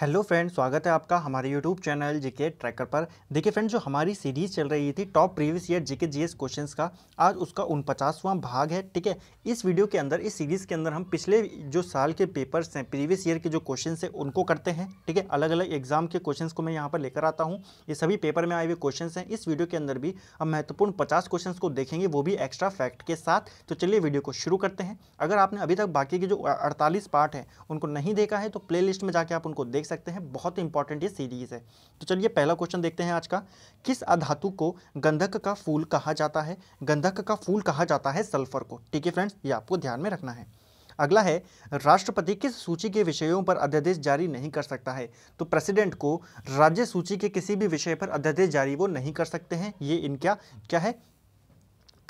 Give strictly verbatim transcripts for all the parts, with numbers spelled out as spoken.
Hello friends, स्वागत है आपका हमारे यूट्यूब चैनल जीके ट्रैकर पर। देखिए फ्रेंड्स, जो हमारी सीरीज़ चल रही थी top previous year GK GS questions का, आज उसका उनपचासवां भाग है। ठीक है, इस वीडियो के अंदर, इस सीरीज़ के अंदर हम पिछले जो साल के पेपर्स हैं, प्रीवियस ईयर के जो क्वेश्चन हैं उनको करते हैं। ठीक है, अलग अलग एग्जाम के क्वेश्चन को मैं यहाँ पर लेकर आता हूँ। ये सभी पेपर में आए हुए क्वेश्चन हैं। इस वीडियो के अंदर भी हम महत्वपूर्ण पचास क्वेश्चन को देखेंगे, वो भी एक्स्ट्रा फैक्ट के साथ। तो चलिए वीडियो को शुरू करते हैं। अगर आपने अभी तक बाकी के जो अड़तालीस पार्ट हैं उनको नहीं देखा है तो प्ले लिस्ट में जाके आप उनको देख सकते हैं। बहुत इंपॉर्टेंट ये सीरीज है। तो चलिए पहला क्वेश्चन देखते हैं आज का। किस अधातु को गंधक का फूल कहा जाता है? गंधक का फूल कहा जाता है सल्फर को। ठीक है फ्रेंड्स, ये आपको ध्यान में रखना है। अगला है, राष्ट्रपति किस सूची के विषयों पर अध्यादेश जारी नहीं कर सकता है? तो प्रेसिडेंट को राज्य सूची के किसी भी विषय पर अध्यादेश जारी वो नहीं कर सकते हैं। ये इनका क्या है,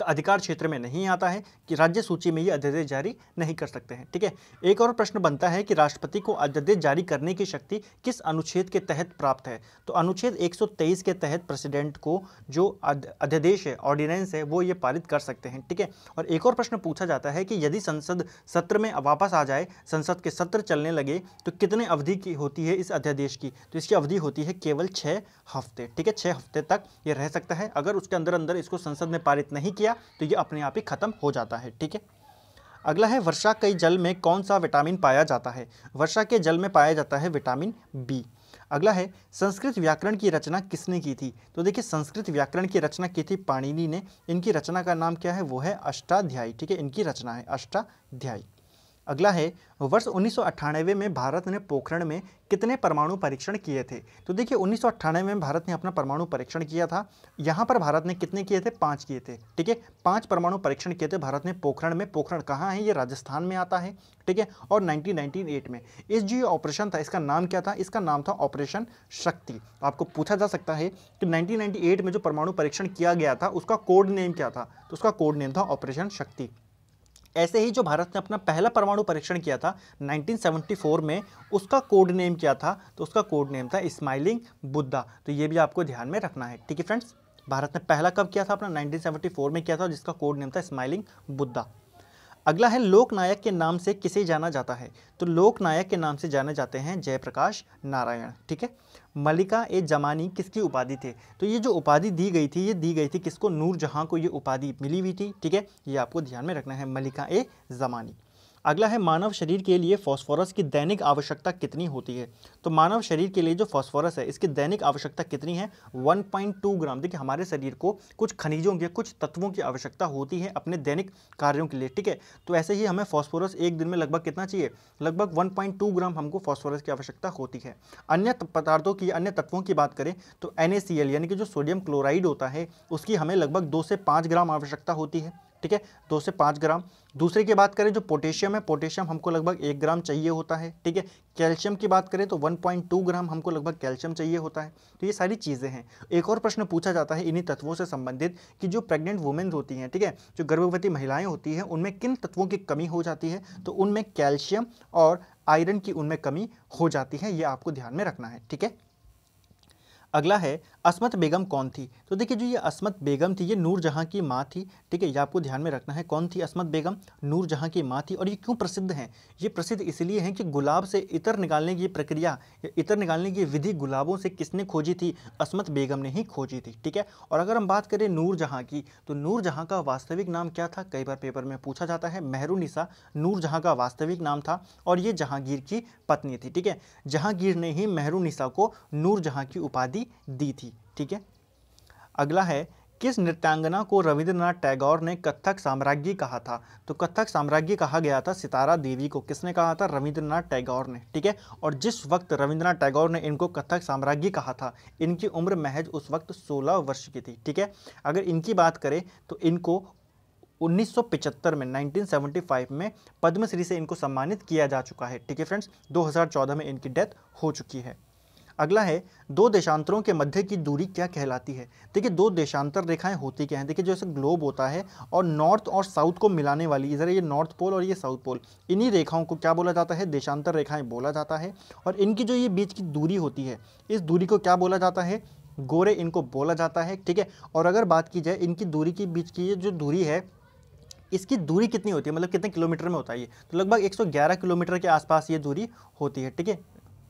अधिकार क्षेत्र में नहीं आता है कि राज्य सूची में ये अध्यादेश जारी नहीं कर सकते हैं। ठीक है, एक और प्रश्न बनता है कि राष्ट्रपति को अध्यादेश जारी करने की शक्ति किस अनुच्छेद के तहत प्राप्त है? तो अनुच्छेद एक सौ तेईस के तहत प्रेसिडेंट को जो अध्यादेश है, ऑर्डिनेंस है, वो ये पारित कर सकते हैं। ठीक है, और एक और प्रश्न पूछा जाता है कि यदि संसद सत्र में वापस आ जाए, संसद के सत्र चलने लगे तो कितने अवधि की होती है इस अध्यादेश की? तो इसकी अवधि होती है केवल छः हफ्ते। ठीक है, छः हफ्ते तक ये रह सकता है। अगर उसके अंदर अंदर इसको संसद में पारित नहीं तो ये अपने आप ही खत्म हो जाता है। ठीक है, अगला है, वर्षा के जल में कौन सा विटामिन पाया जाता है? वर्षा के जल में पाया जाता है विटामिन बी। अगला है, संस्कृत व्याकरण की रचना किसने की थी? तो देखिए, संस्कृत व्याकरण की रचना की थी पाणिनि ने। इनकी रचना का नाम क्या है, वो है अष्टाध्यायी। ठीक है, इनकी रचना है अष्टाध्यायी। अगला है, वर्ष उन्नीस सौ अट्ठानवे में भारत ने पोखरण में कितने परमाणु परीक्षण किए थे? तो देखिए, उन्नीस सौ अट्ठानवे में भारत ने अपना परमाणु परीक्षण किया था। यहाँ पर भारत ने कितने किए थे? पाँच किए थे। ठीक है, पाँच परमाणु परीक्षण किए थे भारत ने पोखरण में। पोखरण कहाँ है? ये राजस्थान में आता है। ठीक है, और उन्नीस सौ अट्ठानवे में इस जो ऑपरेशन था, इसका नाम क्या था? इसका नाम था ऑपरेशन शक्ति। आपको पूछा जा सकता है कि उन्नीस सौ अट्ठानवे में जो परमाणु परीक्षण किया गया था उसका कोड नेम क्या था? तो उसका कोड नेम था ऑपरेशन शक्ति। ऐसे ही जो भारत ने अपना पहला परमाणु परीक्षण किया था उन्नीस सौ चौहत्तर में, उसका कोड नेम क्या था? तो उसका कोड नेम था स्माइलिंग बुद्धा। तो ये भी आपको ध्यान में रखना है। ठीक है फ्रेंड्स, भारत ने पहला कब किया था अपना? उन्नीस सौ चौहत्तर में किया था, जिसका कोड नेम था स्माइलिंग बुद्धा। अगला है, लोकनायक के नाम से किसे जाना जाता है? तो लोकनायक के नाम से जाने जाते हैं जयप्रकाश नारायण। ठीक है, मलिका ए जमानी किसकी उपाधि थे? तो ये जो उपाधि दी गई थी, ये दी गई थी किसको? नूर जहां को ये उपाधि मिली हुई थी। ठीक है, ये आपको ध्यान में रखना है, मलिका ए जमानी। अगला है, मानव शरीर के लिए फास्फोरस की दैनिक आवश्यकता कितनी होती है? तो मानव शरीर के लिए जो फास्फोरस है, इसकी दैनिक आवश्यकता कितनी है? एक पॉइंट दो ग्राम। देखिए, हमारे शरीर को कुछ खनिजों के, कुछ तत्वों की आवश्यकता होती है अपने दैनिक कार्यों के लिए। ठीक है, तो ऐसे ही हमें फास्फोरस एक दिन में लगभग कितना चाहिए? लगभग एक पॉइंट दो ग्राम हमको फास्फोरस की आवश्यकता होती है। अन्य पदार्थों की, अन्य तत्वों की बात करें तो एन ए सी एल यानी कि जो सोडियम क्लोराइड होता है, उसकी हमें लगभग दो से पाँच ग्राम आवश्यकता होती है। ठीक है, दो से पाँच ग्राम। दूसरे की बात करें जो पोटेशियम है, पोटेशियम हमको लगभग एक ग्राम चाहिए होता है। ठीक है, कैल्शियम की बात करें तो एक पॉइंट दो ग्राम हमको लगभग कैल्शियम चाहिए होता है। तो ये सारी चीज़ें हैं। एक और प्रश्न पूछा जाता है इन्हीं तत्वों से संबंधित कि जो प्रेग्नेंट वुमेन होती हैं, ठीक है, जो गर्भवती महिलाएँ होती हैं, उनमें किन तत्वों की कमी हो जाती है? तो उनमें कैल्शियम और आयरन की उनमें कमी हो जाती है। ये आपको ध्यान में रखना है। ठीक है, अगला है, असमत बेगम कौन थी? तो देखिए, जो ये असमत बेगम थी, ये नूरजहाँ की माँ थी। ठीक है, ये आपको ध्यान में रखना है। कौन थी असमत बेगम? नूरजहाँ की माँ थी। और ये क्यों प्रसिद्ध हैं? ये प्रसिद्ध इसलिए हैं कि गुलाब से इतर निकालने की प्रक्रिया, इतर निकालने की विधि गुलाबों से किसने खोजी थी? असमत बेगम ने ही खोजी थी। ठीक है, और अगर हम बात करें नूरजहाँ की, तो नूरजहाँ का वास्तविक नाम क्या था? कई बार पेपर में पूछा जाता है, मेहरुनिसा नूरजहाँ का वास्तविक नाम था और ये जहांगीर की पत्नी थी। ठीक है, जहांगीर ने ही मेहरुनिसा को नूरजहाँ की उपाधि दी थी। ठीक है, अगला है, किस नृत्यांगना को रविंद्रनाथ टैगोर ने कथक साम्राज्ञी कहा था? तो कथक साम्राज्ञी कहा गया था सितारा देवी को। किसने कहा था? रविंद्रनाथ टैगोर ने। ठीक है, और जिस वक्त रविंद्रनाथ टैगोर ने इनको कथक साम्राज्ञी कहा था, इनकी उम्र महज उस वक्त सोलह वर्ष की थी। ठीक है, अगर इनकी बात करें तो इनको उन्नीस सौ पचहत्तर में, उन्नीस सौ पचहत्तर में पद्मश्री से इनको सम्मानित किया जा चुका है। ठीक है फ्रेंड्स, दो हज़ार चौदह में इनकी डेथ हो चुकी है। अगला है, दो देशांतरों के मध्य की दूरी क्या कहलाती है? देखिए, दो देशांतर रेखाएं होती क्या हैं? देखिए, जैसे ग्लोब होता है और नॉर्थ और साउथ को मिलाने वाली, इधर ये नॉर्थ पोल और ये साउथ पोल, इन्हीं रेखाओं को क्या बोला जाता है? देशांतर रेखाएं बोला जाता है। और इनकी जो ये बीच की दूरी होती है, इस दूरी को क्या बोला जाता है? गोरे इनको बोला जाता है। ठीक है, और अगर बात की जाए इनकी दूरी की, बीच की जो दूरी है, इसकी दूरी कितनी होती है, मतलब कितने किलोमीटर में होता है ये? तो लगभग एक सौ ग्यारह किलोमीटर के आसपास ये दूरी होती है। ठीक है,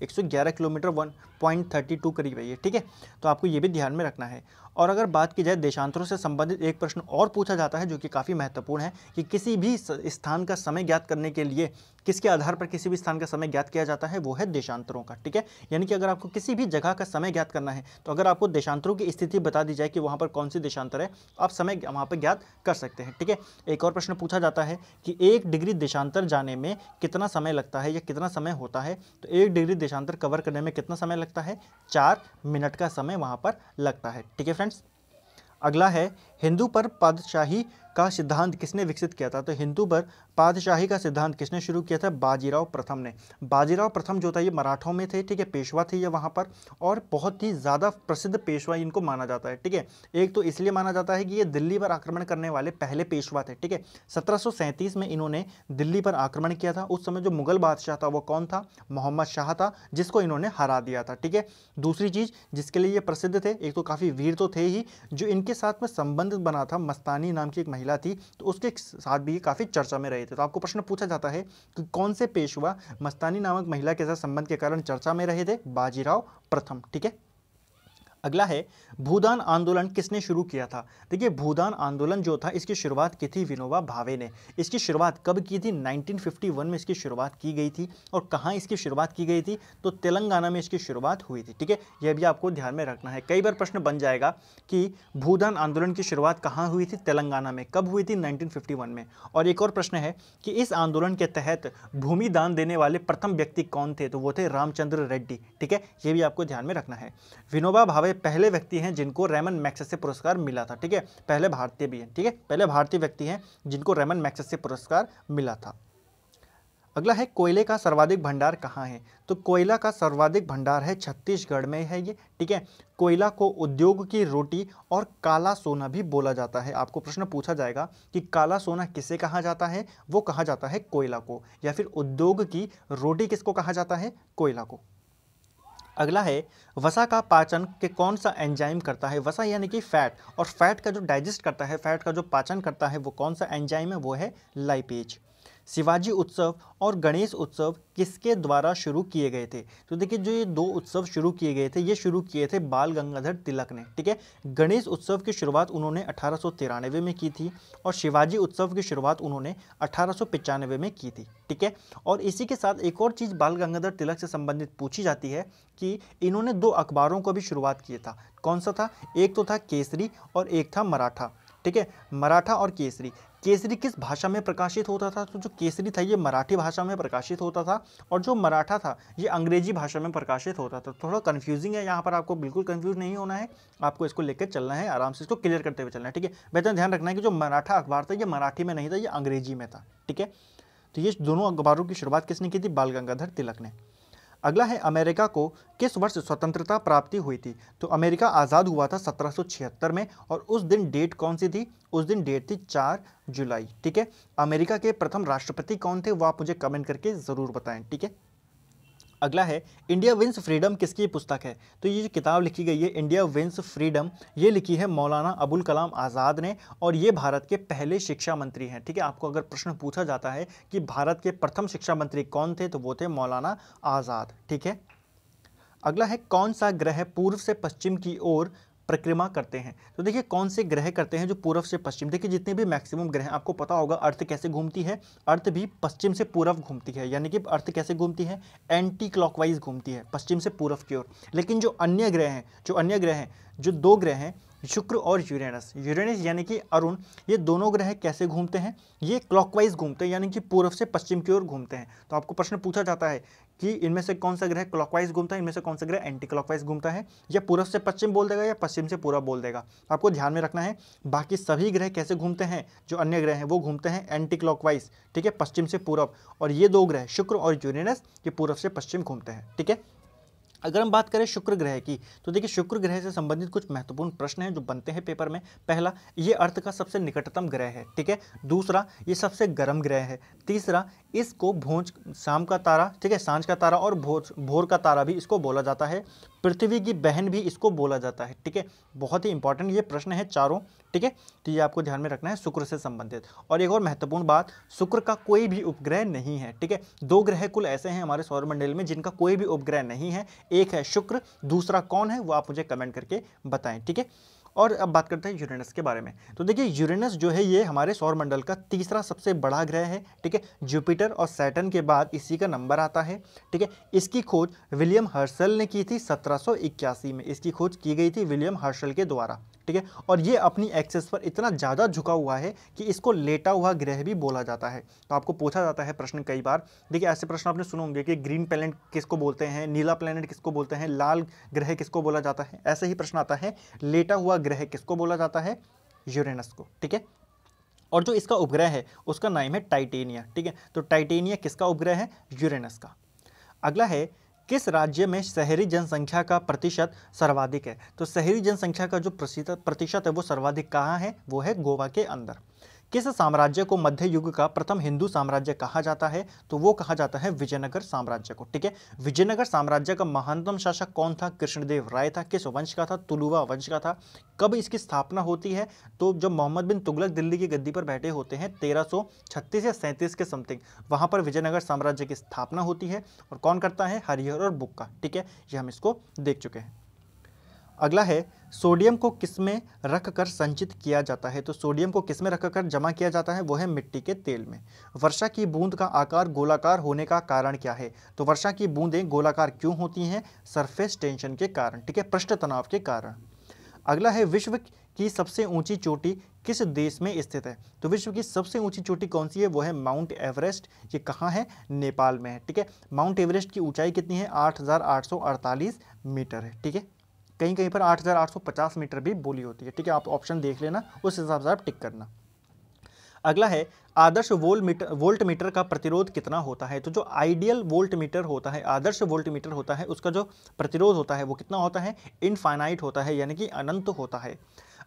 एक सौ ग्यारह kilometre one point thirty two करीब है ये, ठीक है। तो आपको ये भी ध्यान में रखना है। और अगर बात की जाए देशांतरों से संबंधित एक प्रश्न और पूछा जाता है जो कि काफ़ी महत्वपूर्ण है कि किसी भी स्थान का समय ज्ञात करने के लिए किसके आधार पर किसी भी स्थान का समय ज्ञात किया जाता है, वो है देशांतरों का, ठीक है। यानी कि अगर आपको किसी भी जगह का समय ज्ञात करना है तो अगर आपको देशांतरों की स्थिति बता दी जाए कि वहाँ पर कौन सी देशांतर है, आप समय वहाँ पर ज्ञात कर सकते हैं, ठीक है। एक और प्रश्न पूछा जाता है कि एक डिग्री देशांतर जाने में कितना समय लगता है या कितना समय होता है, तो एक डिग्री देशांतर कवर करने में कितना समय लगता है, चार मिनट का समय वहाँ पर लगता है, ठीक है फ्रेंड्स। अगला है हिंदू पर पादशाही का सिद्धांत किसने विकसित किया था, तो हिंदू पर पादशाही का सिद्धांत किसने शुरू किया था, बाजीराव प्रथम ने। बाजीराव प्रथम जो था ये मराठों में थे, ठीक है, पेशवा थे ये वहाँ पर, और बहुत ही ज़्यादा प्रसिद्ध पेशवा इनको माना जाता है, ठीक है। एक तो इसलिए माना जाता है कि ये दिल्ली पर आक्रमण करने वाले पहले पेशवा थे, ठीक है। सत्रह सौ सैंतीस में इन्होंने दिल्ली पर आक्रमण किया था। उस समय जो मुगल बादशाह था वो कौन था, मोहम्मद शाह था, जिसको इन्होंने हरा दिया था, ठीक है। दूसरी चीज़ जिसके लिए ये प्रसिद्ध थे, एक तो काफ़ी वीर तो थे ही, जो इनके साथ में संबंध बना था मस्तानी नाम की एक महिला थी, तो उसके साथ भी काफी चर्चा में रहे थे। तो आपको प्रश्न पूछा जाता है कि कौन से पेशवा मस्तानी नामक महिला के साथ संबंध के कारण चर्चा में रहे थे, बाजीराव प्रथम, ठीक है। अगला है भूदान आंदोलन किसने शुरू किया था। देखिए भूदान आंदोलन जो था इसकी शुरुआत की थी विनोबा भावे ने। इसकी शुरुआत कब की थी, नाइनटीन फिफ्टी वन में इसकी शुरुआत की गई थी। और कहाँ इसकी शुरुआत की गई थी, तो तेलंगाना में इसकी शुरुआत हुई थी, ठीक है। यह भी आपको ध्यान में रखना है। कई बार प्रश्न बन जाएगा कि भूदान आंदोलन की शुरुआत कहाँ हुई थी, तेलंगाना में। कब हुई थी, नाइनटीन फिफ्टी वन में। और एक और प्रश्न है कि इस आंदोलन के तहत भूमि दान देने वाले प्रथम व्यक्ति कौन थे, तो वो थे रामचंद्र रेड्डी, ठीक है। यह भी आपको ध्यान में रखना है। विनोबा भावे पहले व्यक्ति हैं जिनको रेमन मैग्सेसे पुरस्कार मिला था, ठीक है। पहले भारतीय भी हैं, ठीक है, पहले भारतीय व्यक्ति हैं जिनको रेमन मैग्सेसे पुरस्कार मिला था। अगला है कोयले का सर्वाधिक भंडार कहाँ है, तो कोयला का सर्वाधिक भंडार है छत्तीसगढ़ में है ये, ठीक है। कोयला को उद्योग की रोटी और काला सोना भी बोला जाता है। आपको प्रश्न पूछा जाएगा कि काला सोना किसे कहा जाता है, वो कहा जाता है कोयला को, या फिर उद्योग की रोटी किसको कहा जाता है, कोयला को। अगला है वसा का पाचन के कौन सा एंजाइम करता है। वसा यानी कि फैट, और फैट का जो डाइजेस्ट करता है, फैट का जो पाचन करता है, वो कौन सा एंजाइम है, वो है लाइपेज। शिवाजी उत्सव और गणेश उत्सव किसके द्वारा शुरू किए गए थे, तो देखिए जो ये दो उत्सव शुरू किए गए थे, ये शुरू किए थे बाल गंगाधर तिलक ने, ठीक है। गणेश उत्सव की शुरुआत उन्होंने अठारह सौ तिरानवे में की थी और शिवाजी उत्सव की शुरुआत उन्होंने अठारह सौ पचानवे में की थी, ठीक है। और इसी के साथ एक और चीज़ बाल गंगाधर तिलक से संबंधित पूछी जाती है कि इन्होंने दो अखबारों को भी शुरुआत किया था। कौन सा था, एक तो था केसरी और एक था मराठा, ठीक है। मराठा और केसरी, केसरी किस भाषा में प्रकाशित होता था, तो जो केसरी था ये मराठी भाषा में प्रकाशित होता था, और जो मराठा था ये अंग्रेजी भाषा में प्रकाशित होता था। थोड़ा कन्फ्यूजिंग है यहाँ पर, आपको बिल्कुल कन्फ्यूज नहीं होना है, आपको इसको लेकर चलना है, आराम से इसको क्लियर करते हुए चलना है, ठीक है। बेहतर ध्यान रखना है कि जो मराठा अखबार था ये मराठी में नहीं था, ये अंग्रेजी में था, ठीक है। तो ये दोनों अखबारों की शुरुआत किसने की थी, बाल गंगाधर तिलक ने। अगला है अमेरिका को किस वर्ष स्वतंत्रता प्राप्ति हुई थी, तो अमेरिका आज़ाद हुआ था सत्रह सौ छिहत्तर में, और उस दिन डेट कौन सी थी, उस दिन डेट थी चार जुलाई, ठीक है। अमेरिका के प्रथम राष्ट्रपति कौन थे, वो आप मुझे कमेंट करके ज़रूर बताएं, ठीक है। अगला है इंडिया विंस फ्रीडम किसकी पुस्तक है, तो ये जो किताब लिखी गई है इंडिया विंस फ्रीडम, ये लिखी है मौलाना अबुल कलाम आज़ाद ने, और ये भारत के पहले शिक्षा मंत्री हैं, ठीक है। आपको अगर प्रश्न पूछा जाता है कि भारत के प्रथम शिक्षा मंत्री कौन थे, तो वो थे मौलाना आज़ाद, ठीक है। अगला है कौन सा ग्रह पूर्व से पश्चिम की ओर परिक्रमा करते हैं, तो देखिए कौन से ग्रह करते हैं जो पूर्व से पश्चिम, देखिए जितने भी मैक्सिमम ग्रह, आपको पता होगा अर्थ कैसे घूमती है, अर्थ भी पश्चिम से पूर्व घूमती है, यानी कि अर्थ कैसे घूमती है, एंटी क्लॉकवाइज घूमती है, पश्चिम से पूर्व की ओर। लेकिन जो अन्य ग्रह हैं, जो अन्य ग्रह हैं जो दो ग्रह हैं शुक्र और यूरेनस, यूरेनस यानी कि अरुण, ये दोनों ग्रह कैसे घूमते हैं, ये क्लॉकवाइज घूमते हैं, यानी कि पूर्व से पश्चिम की ओर घूमते हैं। तो आपको प्रश्न पूछा जाता है कि इनमें से कौन सा ग्रह क्लॉकवाइज घूमता है, इनमें से कौन सा ग्रह एंटी क्लॉकवाइज घूमता है, या पूर्व से पश्चिम बोल देगा या पश्चिम से पूर्व बोल देगा। आपको ध्यान में रखना है। बाकी सभी ग्रह कैसे घूमते हैं, जो अन्य ग्रह हैं वो घूमते हैं एंटी क्लॉकवाइज, ठीक है, पश्चिम से पूर्व, और ये दो ग्रह शुक्र और यूरेनस ये पूर्व से पश्चिम घूमते हैं, ठीक है। अगर हम बात करें शुक्र ग्रह की तो देखिए शुक्र ग्रह से संबंधित कुछ महत्वपूर्ण प्रश्न हैं जो बनते हैं पेपर में। पहला, ये अर्थ का सबसे निकटतम ग्रह है, ठीक है। दूसरा, ये सबसे गर्म ग्रह है। तीसरा, इसको भोज शाम का तारा, ठीक है, सांझ का तारा और भोज भोर का तारा भी इसको बोला जाता है। पृथ्वी की बहन भी इसको बोला जाता है, ठीक है। बहुत ही इंपॉर्टेंट ये प्रश्न है चारों, ठीक है। तो ये आपको ध्यान में रखना है शुक्र से संबंधित। और एक और महत्वपूर्ण बात, शुक्र का कोई भी उपग्रह नहीं है, ठीक है। दो ग्रह कुल ऐसे हैं हमारे सौरमंडल में जिनका कोई भी उपग्रह नहीं है, एक है शुक्र, दूसरा कौन है वो आप मुझे कमेंट करके बताएं, ठीक है। और अब बात करते हैं यूरेनस के बारे में। तो देखिए यूरेनस जो है ये हमारे सौरमंडल का तीसरा सबसे बड़ा ग्रह है, ठीक है। जुपिटर और सैटर्न के बाद इसी का नंबर आता है, ठीक है। इसकी खोज विलियम हर्शल ने की थी सत्रह सौ इक्यासी में, इसकी खोज की गई थी विलियम हर्शल के द्वारा, ठीक है। और ये अपनी एक्सेस पर इतना ज़्यादा झुका हुआ है कि इसको लेटा हुआ ग्रह भी बोला जाता है। तो आपको पूछा जाता है प्रश्न कई बार, देखिए ऐसे प्रश्न आपने सुने होंगे कि ग्रीन प्लैनेट किसको बोलते हैं, नीला प्लैनेट किसको बोलते हैं, लाल ग्रह किसको बोला जाता है। ऐसे ही प्रश्न आता है, लेटा हुआ ग्रह किसको बोला जाता है, यूरेनस को, ठीक है। और जो इसका उपग्रह है उसका नाम है टाइटेनिया, ठीक है। तो टाइटेनिया किसका उपग्रह है, यूरेनस का। अगला है, किस राज्य में शहरी जनसंख्या का प्रतिशत सर्वाधिक है। तो शहरी जनसंख्या का जो प्रतिशत है वो सर्वाधिक कहाँ है, वो है गोवा के अंदर। किस साम्राज्य को मध्य युग का प्रथम हिंदू साम्राज्य कहा जाता है, तो वो कहा जाता है विजयनगर साम्राज्य को, ठीक है। विजयनगर साम्राज्य का महानतम शासक कौन था, कृष्णदेवराय था। किस वंश का था, तुलुवा वंश का था। कब इसकी स्थापना होती है, तो जब मोहम्मद बिन तुगलक दिल्ली की गद्दी पर बैठे होते हैं तेरह सौ छत्तीस या सैंतीस के समथिंग, वहाँ पर विजयनगर साम्राज्य की स्थापना होती है। और कौन करता है, हरिहर और बुक्का, ठीक है। ये हम इसको देख चुके हैं। अगला है, सोडियम को किसमें रखकर संचित किया जाता है। तो सोडियम को किसमें रखकर जमा किया जाता है, वो है मिट्टी के तेल में। वर्षा की बूंद का आकार गोलाकार होने का कारण क्या है। तो वर्षा की बूंदें गोलाकार क्यों होती हैं, सरफेस टेंशन के कारण, ठीक है, पृष्ठ तनाव के कारण। अगला है, विश्व की सबसे ऊंची चोटी किस देश में स्थित है। तो विश्व की सबसे ऊंची चोटी कौन सी है, वो है माउंट एवरेस्ट। ये कहाँ है, नेपाल में है, ठीक है। माउंट एवरेस्ट की ऊंचाई कितनी है, आठ हज़ार आठ सौ अड़तालीस मीटर है, ठीक है। कहीं कहीं पर आठ हज़ार आठ सौ पचास मीटर भी बोली होती है, ठीक है। आप ऑप्शन देख लेना, उस हिसाब से आप टिक करना। अगला है, आदर्श वोल्ट मीटर वोल्ट मीटर का प्रतिरोध कितना होता है। तो जो आइडियल वोल्ट मीटर होता है, आदर्श वोल्ट मीटर होता है, उसका जो प्रतिरोध होता है वो कितना होता है, इनफाइनाइट होता है, यानी कि अनंत होता है।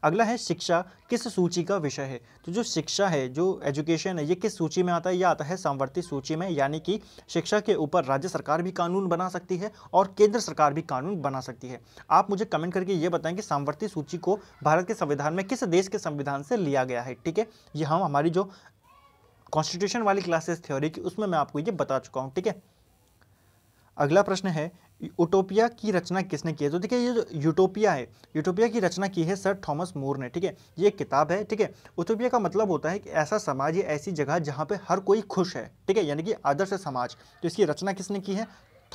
अगला है, शिक्षा किस सूची का विषय है। तो जो शिक्षा है, जो एजुकेशन है, ये किस सूची में आता है, यह आता है समवर्ती सूची में, यानी कि शिक्षा के ऊपर राज्य सरकार भी कानून बना सकती है और केंद्र सरकार भी कानून बना सकती है। आप मुझे कमेंट करके ये बताएं कि समवर्ती सूची को भारत के संविधान में किस देश के संविधान से लिया गया है, ठीक है। ये हम हमारी जो कॉन्स्टिट्यूशन वाली क्लासेस थ्योरी की उसमें मैं आपको ये बता चुका हूँ, ठीक है। अगला प्रश्न है, यूटोपिया की रचना किसने की है। तो देखिए ये जो यूटोपिया है, यूटोपिया की रचना की है सर थॉमस मोर ने, ठीक है। ये एक किताब है, ठीक है। यूटोपिया का मतलब होता है कि ऐसा समाज या ऐसी जगह जहाँ पे हर कोई खुश है, ठीक है, यानी कि आदर्श समाज। तो इसकी रचना किसने की है,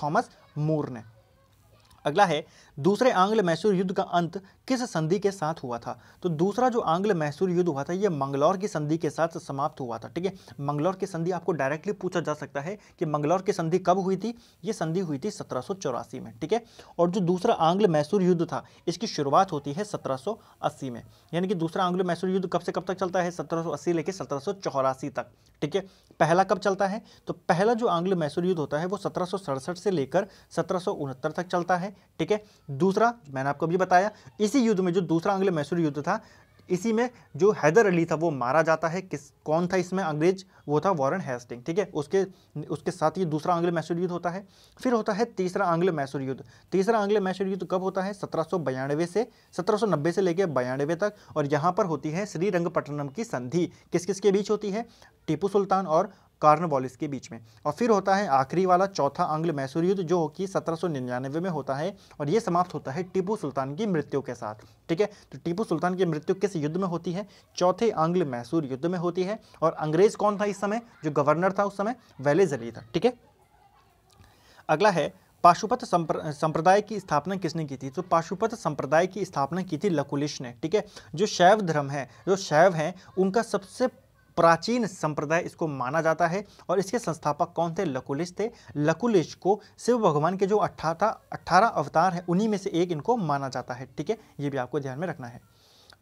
थॉमस मोर ने। अगला है, दूसरे आंग्ल मैसूर युद्ध का अंत किस संधि के साथ हुआ था। तो दूसरा जो आंग्ल मैसूर युद्ध हुआ था ये मंगलौर की संधि के साथ समाप्त हुआ था, ठीक है। मंगलौर की संधि आपको डायरेक्टली पूछा जा सकता है कि मंगलौर की संधि कब हुई थी। ये संधि हुई थी सत्रह सौ चौरासी में, ठीक है। और जो दूसरा आंग्ल मैसूर युद्ध था इसकी शुरुआत होती है सत्रह सौ अस्सी में, यानी कि दूसरा आंग्ल मैसूर युद्ध कब से कब तक चलता है, सत्रह सौ अस्सी लेकर सत्रह सौ चौरासी तक, ठीक है। पहला कब चलता है, तो पहला जो आंग्ल मैसूर युद्ध होता है वो सत्रह सौ सड़सठ से लेकर सत्रह सौ उनहत्तर तक चलता है, ठीक है। दूसरा मैंने आपको अभी बताया, इसी युद्ध में जो दूसरा आंग्ल मैसूर युद्ध था इसी में जो हैदर अली था वो मारा जाता है। किस कौन था इसमें, अंग्रेज वो था वॉरेन हेस्टिंग, ठीक है। उसके उसके साथ ये दूसरा आंग्ल मैसूर युद्ध होता है। फिर होता है तीसरा आंग्ल मैसूर युद्ध। तीसरा आंग्ल मैसूर युद्ध कब होता है, सत्रह सौ बयानवे से सत्रह सौ नब्बे से लेकर बयानवे तक। और यहाँ पर होती है श्रीरंगपट्टनम की संधि। किस किस के बीच होती है, टीपू सुल्तान और कार्नवालिस के बीच में। और फिर होता है आखिरी वाला चौथा आंग्ल मैसूर युद्ध जो कि सत्रह सौ निन्यानवे में होता है और ये समाप्त होता है टीपू सुल्तान की मृत्यु के साथ, ठीक है। तो टीपू सुल्तान की मृत्यु किस युद्ध में होती है, चौथे आंग्ल मैसूर युद्ध में होती है। और अंग्रेज कौन था इस समय, जो गवर्नर था उस समय वेलेजली था, ठीक है। अगला है, पाशुपत संप्र, संप्रदाय की स्थापना किसने की थी। तो पाशुपत संप्रदाय की स्थापना की थी लकुलिश ने, ठीक है। जो शैव धर्म है, जो शैव हैं उनका सबसे प्राचीन संप्रदाय इसको माना जाता है और इसके संस्थापक कौन थे, लकुलिश थे। लकुलिश को शिव भगवान के जो अट्ठारह अट्ठारह अवतार हैं उन्हीं में से एक इनको माना जाता है, ठीक है। ये भी आपको ध्यान में रखना है।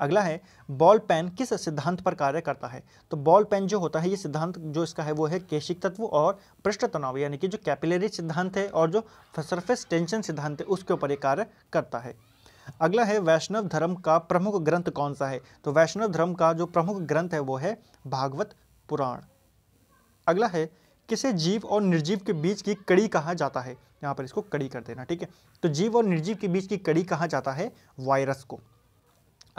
अगला है बॉल पेन किस सिद्धांत पर कार्य करता है। तो बॉल पेन जो होता है ये सिद्धांत जो इसका है वो है केशिक तत्व और पृष्ठ तनाव यानी कि जो कैपिलरी सिद्धांत है और जो सरफेस टेंशन सिद्धांत है उसके ऊपर ये कार्य करता है। अगला है वैष्णव धर्म का प्रमुख ग्रंथ कौन सा है। तो वैष्णव धर्म का जो प्रमुख ग्रंथ है वो है भागवत पुराण। अगला है किसे जीव और निर्जीव के बीच की कड़ी कहा जाता है। यहाँ पर इसको कड़ी कर देना, ठीक है। तो जीव और निर्जीव के बीच की कड़ी कहा जाता है वायरस को।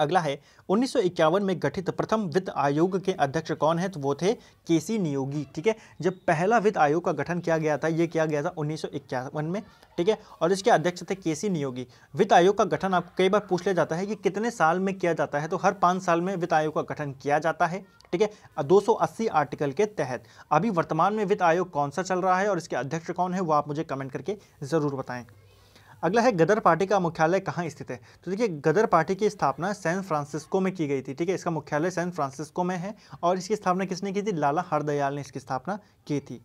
अगला है उन्नीस सौ इक्यावन में गठित प्रथम वित्त आयोग के अध्यक्ष कौन है। तो वो थे केसी नियोगी, ठीक है। जब पहला वित्त आयोग का गठन किया गया था ये किया गया था उन्नीस सौ इक्यावन में, ठीक है। और इसके अध्यक्ष थे केसी नियोगी। वित्त आयोग का गठन आपको कई बार पूछ लिया जाता है कि कितने साल में किया जाता है। तो हर पाँच साल में वित्त आयोग का गठन किया जाता है, ठीक है, दो सौ अस्सी आर्टिकल के तहत। अभी वर्तमान में वित्त आयोग कौन सा चल रहा है और इसके अध्यक्ष कौन है वो आप मुझे कमेंट करके ज़रूर बताएं। अगला है गदर पार्टी का मुख्यालय कहाँ स्थित है। तो देखिए गदर पार्टी की स्थापना सैन फ्रांसिस्को में की गई थी, ठीक है। इसका मुख्यालय सैन फ्रांसिस्को में है और इसकी स्थापना किसने की थी, लाला हरदयाल ने इसकी स्थापना की थी।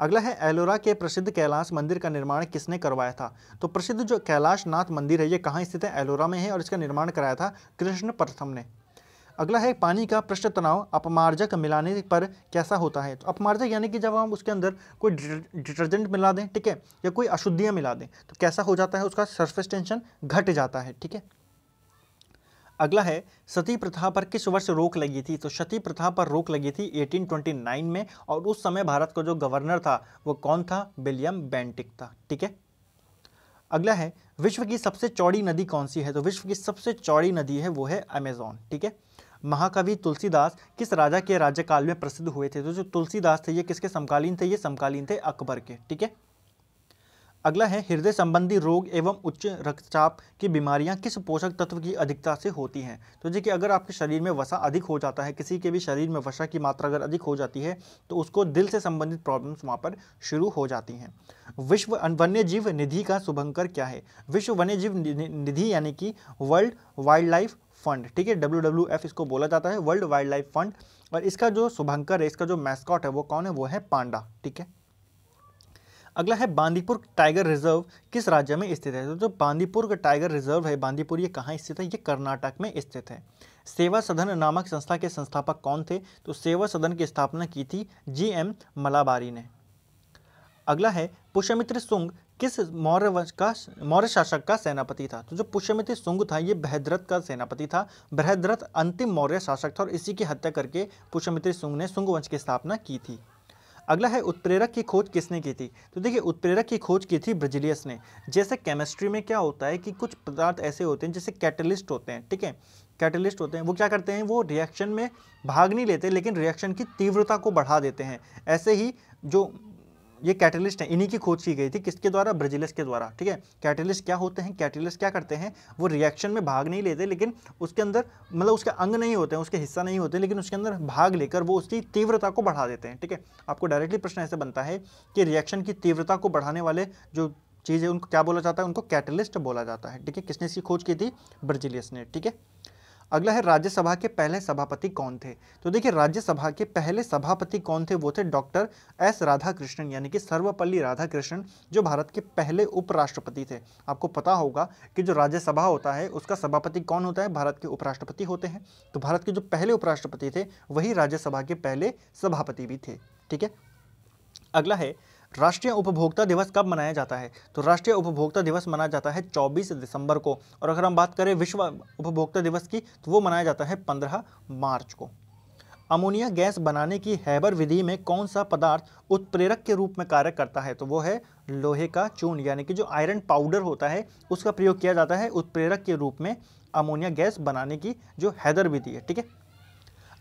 अगला है एलोरा के प्रसिद्ध कैलाश मंदिर का निर्माण किसने करवाया था। तो प्रसिद्ध जो कैलाश नाथ मंदिर है ये कहाँ स्थित है, एलोरा में है और इसका निर्माण कराया था कृष्ण प्रथम ने। अगला है पानी का पृष्ठ तनाव अपमार्जक मिलाने पर कैसा होता है। तो अपमार्जक यानी कि जब हम उसके अंदर कोई डिटर्जेंट मिला दें, ठीक है, या कोई अशुद्धियाँ मिला दें तो कैसा हो जाता है, उसका सरफेस टेंशन घट जाता है, ठीक है। अगला है सती प्रथा पर किस वर्ष रोक लगी थी। तो सती प्रथा पर रोक लगी थी अठारह सौ उनतीस में और उस समय भारत का जो गवर्नर था वो कौन था, विलियम बेंटिक था, ठीक है। अगला है विश्व की सबसे चौड़ी नदी कौन सी है। तो विश्व की सबसे चौड़ी नदी है वो है अमेजॉन, ठीक है। महाकवि तुलसीदास किस राजा के राज्यकाल में प्रसिद्ध हुए थे। तो जो तुलसीदास थे ये किसके समकालीन थे, ये समकालीन थे अकबर के, ठीक है। अगला है हृदय संबंधी रोग एवं उच्च रक्तचाप की बीमारियां किस पोषक तत्व की अधिकता से होती हैं। तो जी कि अगर आपके शरीर में वसा अधिक हो जाता है, किसी के भी शरीर में वसा की मात्रा अगर अधिक हो जाती है तो उसको दिल से संबंधित प्रॉब्लम्स वहाँ पर शुरू हो जाती हैं। विश्व वन्य जीव निधि का शुभंकर क्या है। विश्व वन्य जीव निधि यानी कि वर्ल्ड वाइल्ड लाइफ फंड, ठीक है, डब्ल्यू डब्ल्यू एफ इसको बोला जाता है, वर्ल्ड वाइल्ड लाइफ फंड। और इसका जो शुभंकर है, इसका जो मैस्कॉट है वो कौन है, वो है पांडा, ठीक है। अगला है बांदीपुर टाइगर रिजर्व किस राज्य में स्थित है। तो जो बांदीपुर का टाइगर रिजर्व है, बांदीपुर ये कहाँ स्थित है, ये कर्नाटक में स्थित है। सेवा सदन नामक संस्था के संस्थापक कौन थे। तो सेवा सदन की स्थापना की थी जी एम मलाबारी ने। अगला है पुष्यमित्र शुंग किस मौर्य वंश का मौर्य शासक का सेनापति था। तो जो पुष्यमित्र शुंग था ये बृहद्रथ का सेनापति था। बृहद्रथ अंतिम मौर्य शासक था और इसी की हत्या करके पुष्यमित्र शुंग ने शुंग वंश की स्थापना की थी। अगला है उत्प्रेरक की खोज किसने की थी। तो देखिए उत्प्रेरक की खोज की थी बर्जेलियस ने। जैसे केमिस्ट्री में क्या होता है कि कुछ पदार्थ ऐसे होते हैं जैसे कैटलिस्ट होते हैं, ठीक है, कैटलिस्ट होते हैं, वो क्या करते हैं, वो रिएक्शन में भाग नहीं लेते लेकिन रिएक्शन की तीव्रता को बढ़ा देते हैं। ऐसे ही जो ये कैटलिस्ट हैं इन्हीं की खोज की गई थी, किसके द्वारा, बर्जेलियस के द्वारा, ठीक है। कैटलिस्ट क्या होते हैं, कैटलिस्ट क्या करते हैं, वो रिएक्शन में भाग नहीं लेते लेकिन उसके अंदर मतलब उसके अंग नहीं होते हैं, उसके हिस्सा नहीं होते लेकिन उसके अंदर भाग लेकर वो उसकी तीव्रता को बढ़ा देते हैं, ठीक है। आपको डायरेक्टली प्रश्न ऐसे बनता है कि रिएक्शन की तीव्रता को बढ़ाने वाले जो चीज़ है उनको क्या बोला जाता है, उनको कैटलिस्ट बोला जाता है, ठीक है। किसने इसकी खोज की थी, बर्जेलियस ने, ठीक है। अगला है राज्यसभा के पहले सभापति कौन थे। तो देखिए राज्यसभा के पहले सभापति कौन थे, वो थे डॉक्टर एस राधाकृष्णन यानी कि सर्वपल्ली राधाकृष्णन, जो भारत के पहले उपराष्ट्रपति थे। आपको पता होगा कि जो राज्यसभा होता है उसका सभापति कौन होता है, भारत के उपराष्ट्रपति होते हैं। तो भारत के जो पहले उपराष्ट्रपति थे वही राज्यसभा के पहले सभापति भी थे, ठीक है। अगला है राष्ट्रीय उपभोक्ता दिवस कब मनाया जाता है। तो राष्ट्रीय उपभोक्ता दिवस मनाया जाता है चौबीस दिसंबर को। और अगर हम बात करें विश्व उपभोक्ता दिवस की तो वो मनाया जाता है पंद्रह मार्च को। अमोनिया गैस बनाने की हैबर विधि में कौन सा पदार्थ उत्प्रेरक के रूप में कार्य करता है। तो वो है लोहे का चून यानी कि जो आयरन पाउडर होता है उसका प्रयोग किया जाता है उत्प्रेरक के रूप में अमोनिया गैस बनाने की जो हैबर विधि है, ठीक है।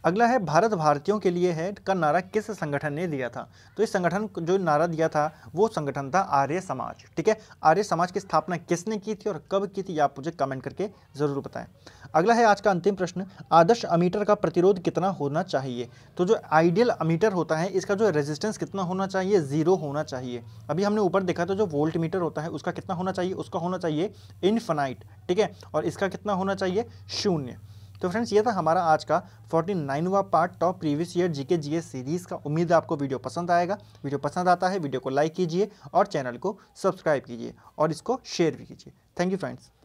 अगला है भारत भारतीयों के लिए है का नारा किस संगठन ने दिया था। तो इस संगठन जो नारा दिया था वो संगठन था आर्य समाज, ठीक है। आर्य समाज की स्थापना किसने की थी और कब की थी आप मुझे कमेंट करके ज़रूर बताएं। अगला है आज का अंतिम प्रश्न, आदर्श अमीटर का प्रतिरोध कितना होना चाहिए। तो जो आइडियल अमीटर होता है इसका जो रेजिस्टेंस कितना होना चाहिए, जीरो होना चाहिए। अभी हमने ऊपर देखा तो जो वोल्ट मीटर होता है उसका कितना होना चाहिए, उसका होना चाहिए इनफिनाइट, ठीक है, और इसका कितना होना चाहिए, शून्य। तो फ्रेंड्स ये था हमारा आज का उनचासवां part top previous year GK G S series का। उम्मीद है आपको वीडियो पसंद आएगा। वीडियो पसंद आता है वीडियो को लाइक कीजिए और चैनल को सब्सक्राइब कीजिए और इसको शेयर भी कीजिए। Thank you friends.